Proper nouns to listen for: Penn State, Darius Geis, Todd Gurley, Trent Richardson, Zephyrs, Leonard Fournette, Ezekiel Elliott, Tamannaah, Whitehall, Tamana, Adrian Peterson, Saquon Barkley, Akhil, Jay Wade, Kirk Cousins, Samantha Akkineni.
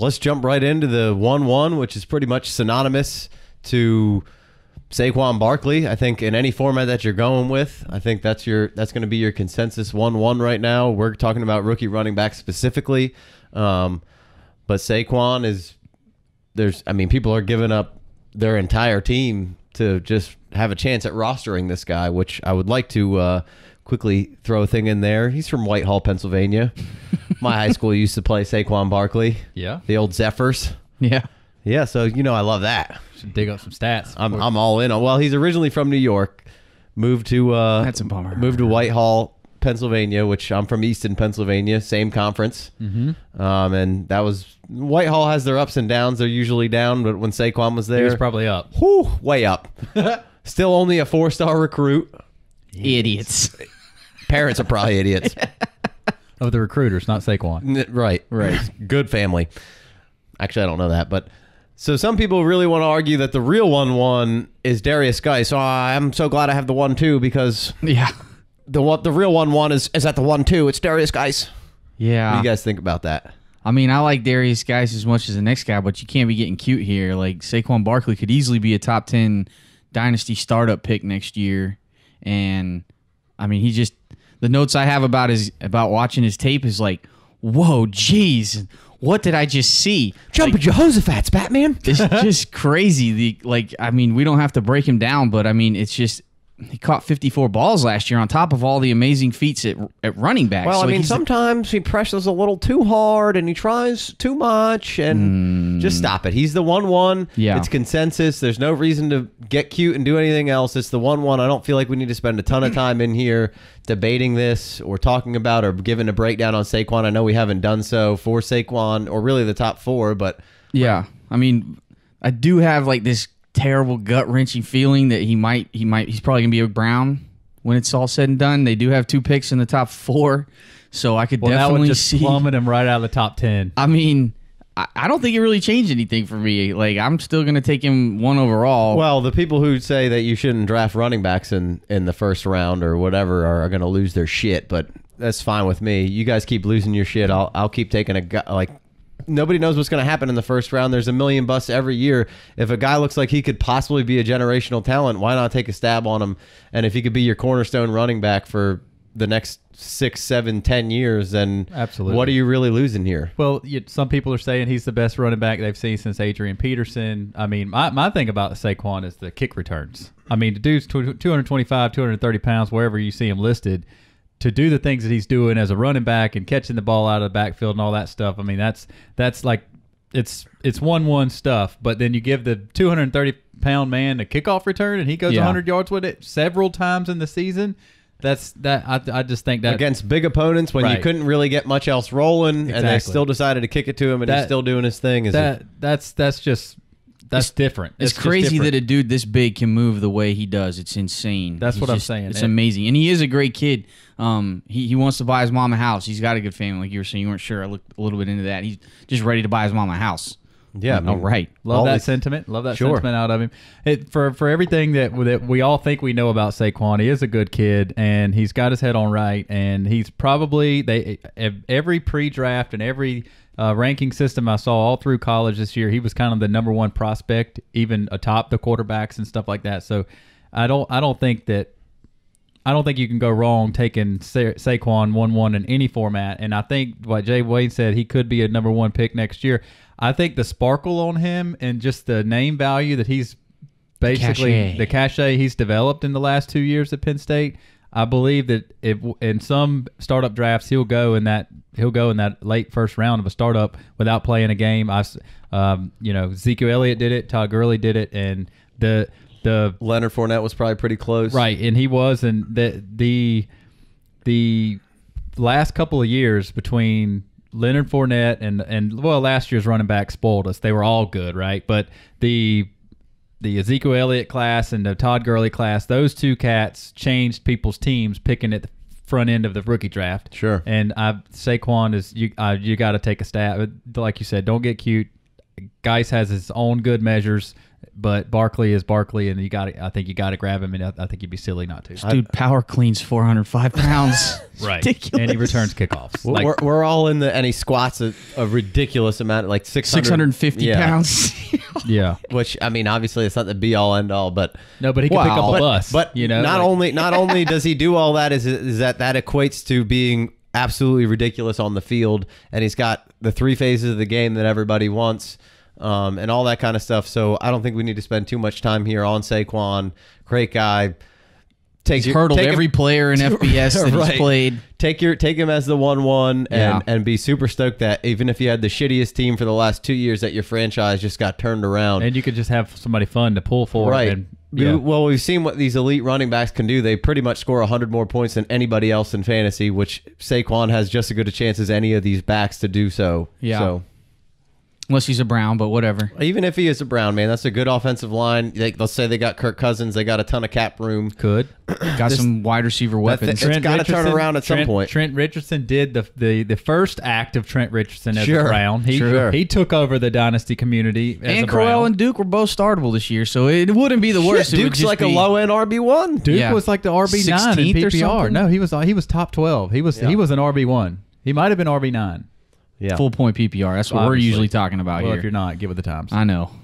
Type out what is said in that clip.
Let's jump right into the 1-1, which is pretty much synonymous to Saquon Barkley. I think in any format that you're going with, I think that's going to be your consensus 1-1 right now. We're talking about rookie running back specifically, but Saquon is I mean, people are giving up their entire team to just have a chance at rostering this guy, which I would like to quickly throw a thing in there. He's from Whitehall, Pennsylvania. My high school used to play Saquon Barkley. Yeah, the old Zephyrs. Yeah. Yeah, so you know I love that. Should dig up some stats. I'm all in on. Well, he's originally from New York, moved to that's a bummer. Moved to Whitehall, Pennsylvania, which I'm from Easton, Pennsylvania, same conference. Mm-hmm. And that was Whitehall has their ups and downs. They're usually down, but when Saquon was there, he was probably up. Whew, way up. Still only a 4-star recruit. Idiots. Parents are probably idiots. Of the recruiters, not Saquon. Right. Good family. Actually, I don't know that, but. So some people really want to argue that the real 1-1 is Darius Geis. So I'm so glad I have the 1-2 because the real 1-1 is at the 1-2. It's Darius Geis. Yeah. What do you guys think about that? I mean, I like Darius Geis as much as the next guy, but you can't be getting cute here. Like Saquon Barkley could easily be a top 10 dynasty startup pick next year, and I mean, he just the notes I have about watching his tape is like, whoa, geez. What did I just see? Jumping Jehoshaphat's, Batman. It's just crazy. I mean, we don't have to break him down, but I mean, it's just he caught 54 balls last year on top of all the amazing feats at running back. Well, so I mean, sometimes he pressures a little too hard and he tries too much and just stop it. He's the 1-1. Yeah. It's consensus. There's no reason to get cute and do anything else. It's the 1-1. I don't feel like we need to spend a ton of time in here debating this or talking about or giving a breakdown on Saquon. I know we haven't done so for Saquon or really the top four, but yeah, I mean, I do have like this terrible gut-wrenching feeling that he's probably gonna be a Brown when it's all said and done. They do have 2 picks in the top 4, so I could definitely that would just plummet him right out of the top 10. I mean, I don't think it really changed anything for me. Like, I'm still going to take him 1 overall. Well, the people who say that you shouldn't draft running backs in the first round or whatever are going to lose their shit, but that's fine with me. You guys keep losing your shit. I'll keep taking a guy. Like, nobody knows what's going to happen in the first round. There's a million busts every year. If a guy looks like he could possibly be a generational talent, why not take a stab on him? And if he could be your cornerstone running back for the next 6, 7, 10 years, then absolutely, what are you really losing here? Well, some people are saying he's the best running back they've seen since Adrian Peterson. I mean, my thing about Saquon is the kick returns. I mean, the dude's 225, 230 pounds, wherever you see him listed. To do the things that he's doing as a running back and catching the ball out of the backfield and all that stuff, I mean, that's like it's 1-1 stuff. But then you give the 230-pound man a kickoff return and he goes 100 yards with it several times in the season. I just think that against big opponents when you couldn't really get much else rolling, and they still decided to kick it to him, and he's still doing his thing. That's different. It's crazy that a dude this big can move the way he does. It's insane. That's what I'm saying. It's amazing. And he is a great kid. He wants to buy his mom a house. He's got a good family. Like you were saying, you weren't sure. I looked a little bit into that. He's just ready to buy his mom a house. Yeah. All right. Love that sentiment. Love that sentiment out of him. For everything that we all think we know about Saquon, he is a good kid, and he's got his head on right, and he's probably every pre-draft and every ranking system I saw all through college this year, he was kind of the #1 prospect, even atop the quarterbacks and stuff like that. So I don't think you can go wrong taking Saquon 1-1 in any format. And I think what Jay Wade said, he could be a #1 pick next year. I think the sparkle on him and just the name value that he's basically the cachet he's developed in the last 2 years at Penn State, I believe that if in some startup drafts he'll go in that late first round of a startup without playing a game. You know, Ezekiel Elliott did it, Todd Gurley did it, and the Leonard Fournette was probably pretty close, right? And he was, and the last couple of years between Leonard Fournette and well, last year's running back spoiled us. They were all good, right? But the Ezekiel Elliott class and the Todd Gurley class, those two cats changed people's teams picking at the front end of the rookie draft. Sure. And Saquon is you got to take a stab. Like you said, don't get cute. Geis has his own good measures, but Barkley is Barkley, and you got. I think you got to grab him, and I think you'd be silly not to. Dude, power cleans 405 pounds. Right. Ridiculous. And he returns kickoffs. Like, we're all in the, and he squats a ridiculous amount, like 650 pounds. Yeah. Which, I mean, obviously it's not the be all end all, but no, but he can pick up a bus. But you know, not only does he do all that, is that equates to being absolutely ridiculous on the field, and he's got the three phases of the game that everybody wants. And all that kind of stuff. So I don't think we need to spend too much time here on Saquon. Great guy. He's hurdled every player in FBS that he's played. Take him as the 1-1 and be super stoked that even if you had the shittiest team for the last 2 years, that your franchise just got turned around. And you could just have somebody fun to pull for. Right. And, yeah. Well, we've seen what these elite running backs can do. They pretty much score 100 more points than anybody else in fantasy, which Saquon has just as good a chance as any of these backs to do so. Yeah. So. Unless he's a Brown, but whatever. Even if he is a Brown, man, that's a good offensive line. Let's say they got Kirk Cousins. They got a ton of cap room. Got some wide receiver weapons. It's got to turn around at some point. Trent Richardson did the first act of Trent Richardson as a Brown. He took over the dynasty community as a Brown. And Crowell and Duke were both startable this year, so it wouldn't be the worst. Shit, Duke's like a low-end RB1. Duke was like the RB9 in PPR. No, he was top 12. He was an RB1. He might have been RB9. Yeah. Full point PPR. That's what we're usually talking about here. Well, if you're not, give it the times. I know.